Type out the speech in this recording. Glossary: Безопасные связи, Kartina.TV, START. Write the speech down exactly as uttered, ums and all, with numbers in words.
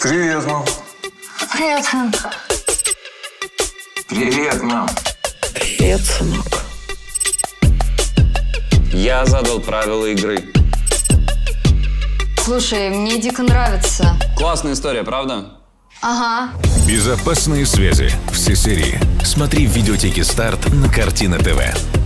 Привет, мам. Привет, сын. Привет, мам. Привет, сынок. Я задал правила игры. Слушай, мне дико нравится. Классная история, правда? Ага. Безопасные связи. Все серии. Смотри в видеотеке «Старт» на Картина ТВ.